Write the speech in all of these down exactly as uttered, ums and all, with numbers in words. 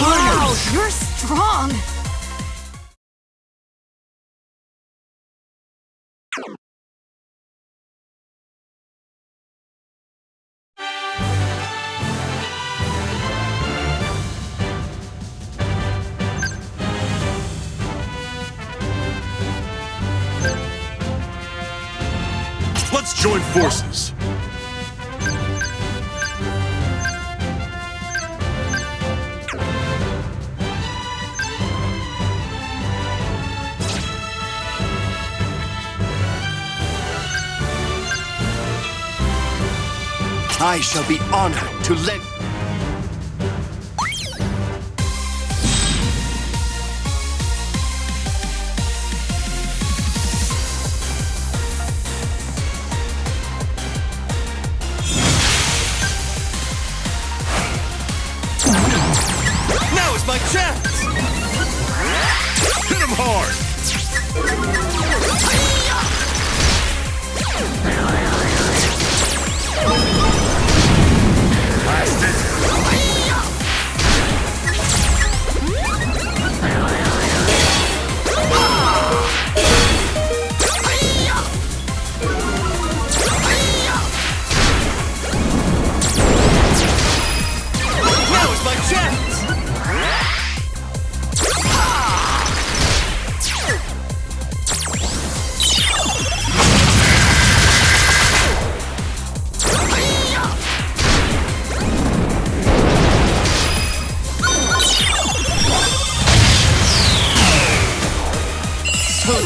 Wow, you're strong! Let's join forces! I shall be honored to let... Now is my chance! Hit him hard!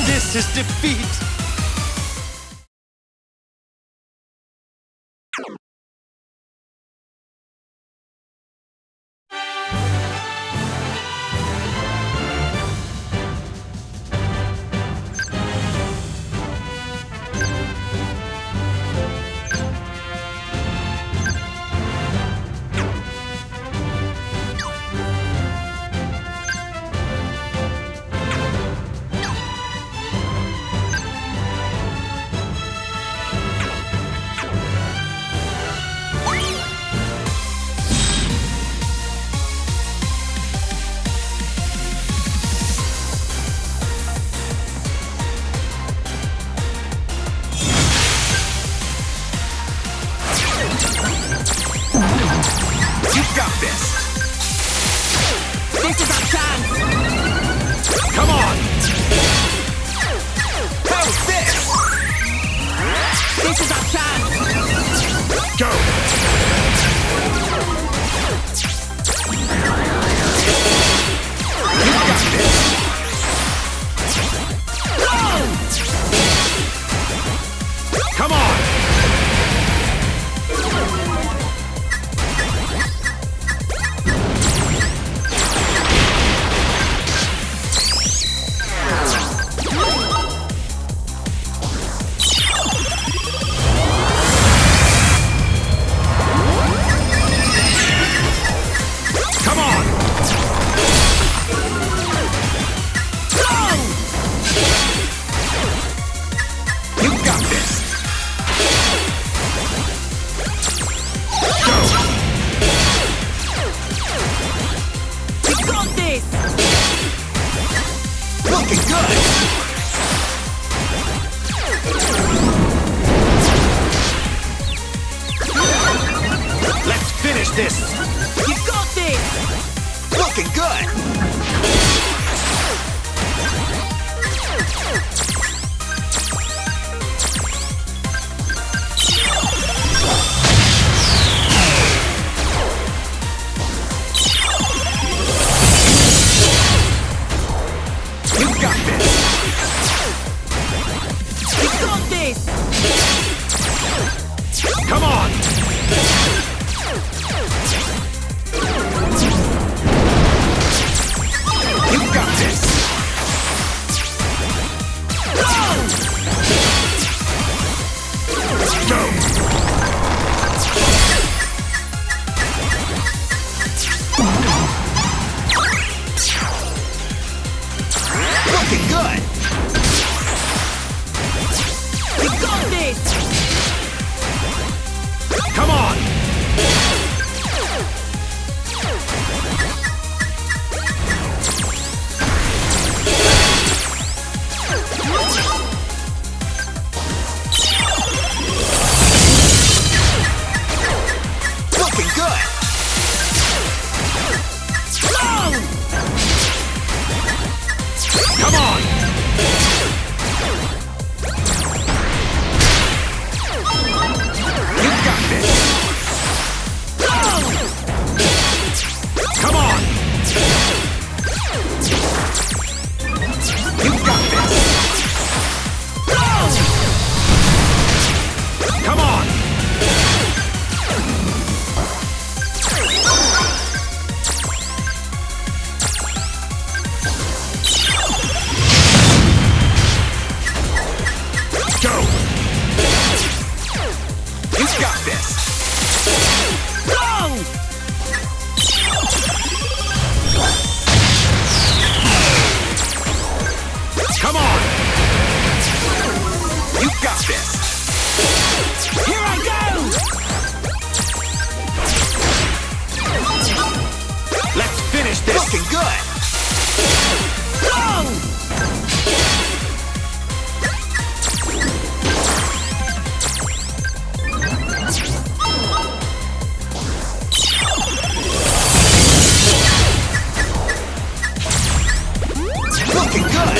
This is defeat!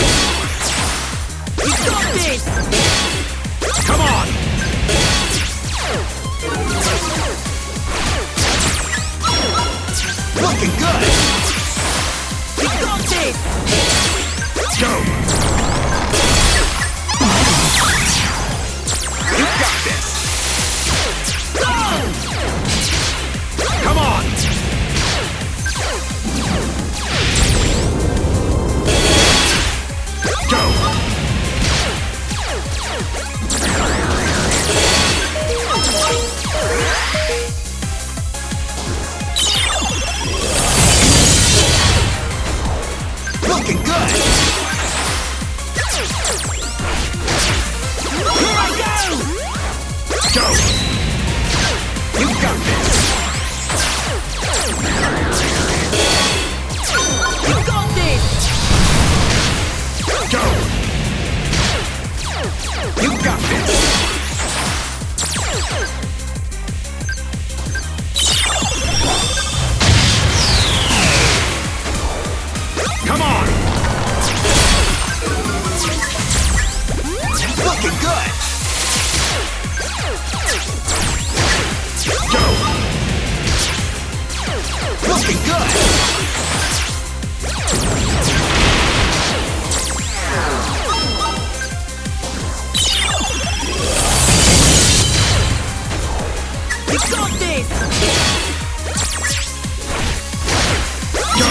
We got this! Come on! Looking good! We got this! Go! You got this! Go! Come on! Go! Looking good! Here I go! Go! You got this! You got this! Go! You got this! Come on! Looking good! Go! Looking good! We got this! Go! Got this! Go!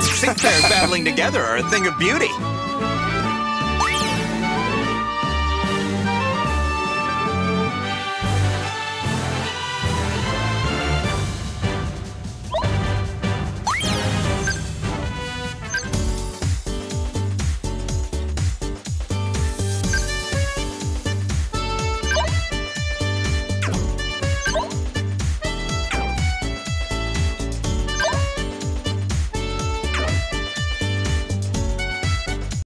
Six pairs battling together are a thing of beauty.